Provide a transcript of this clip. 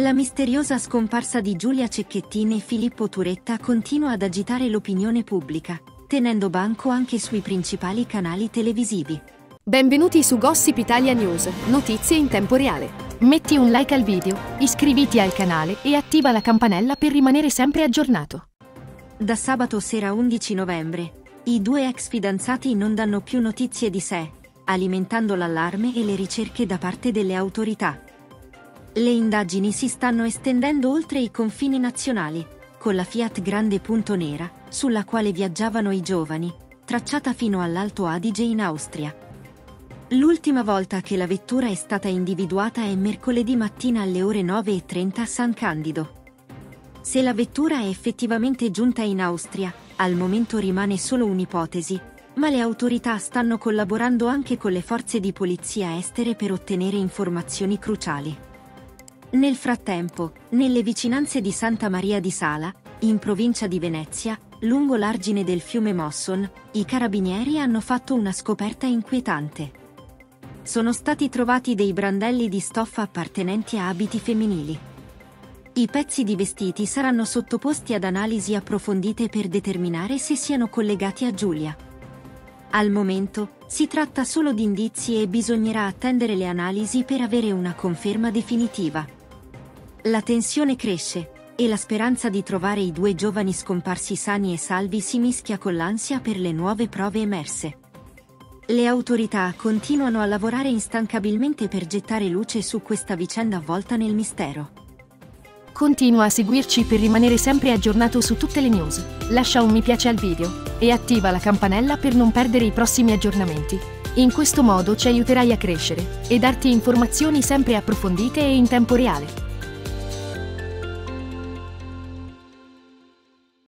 La misteriosa scomparsa di Giulia Cecchettini e Filippo Turetta continua ad agitare l'opinione pubblica, tenendo banco anche sui principali canali televisivi. Benvenuti su Gossip Italia News, notizie in tempo reale. Metti un like al video, iscriviti al canale e attiva la campanella per rimanere sempre aggiornato. Da sabato sera 11 novembre, i due ex fidanzati non danno più notizie di sé, alimentando l'allarme e le ricerche da parte delle autorità. Le indagini si stanno estendendo oltre i confini nazionali, con la Fiat Grande Punto nera, sulla quale viaggiavano i giovani, tracciata fino all'Alto Adige in Austria. L'ultima volta che la vettura è stata individuata è mercoledì mattina alle ore 9:30 a San Candido. Se la vettura è effettivamente giunta in Austria, al momento rimane solo un'ipotesi, ma le autorità stanno collaborando anche con le forze di polizia estere per ottenere informazioni cruciali. Nel frattempo, nelle vicinanze di Santa Maria di Sala, in provincia di Venezia, lungo l'argine del fiume Mosson, i carabinieri hanno fatto una scoperta inquietante. Sono stati trovati dei brandelli di stoffa appartenenti a abiti femminili. I pezzi di vestiti saranno sottoposti ad analisi approfondite per determinare se siano collegati a Giulia. Al momento, si tratta solo di indizi e bisognerà attendere le analisi per avere una conferma definitiva. La tensione cresce, e la speranza di trovare i due giovani scomparsi sani e salvi si mischia con l'ansia per le nuove prove emerse. Le autorità continuano a lavorare instancabilmente per gettare luce su questa vicenda avvolta nel mistero. Continua a seguirci per rimanere sempre aggiornato su tutte le news, lascia un mi piace al video e attiva la campanella per non perdere i prossimi aggiornamenti. In questo modo ci aiuterai a crescere e darti informazioni sempre approfondite e in tempo reale.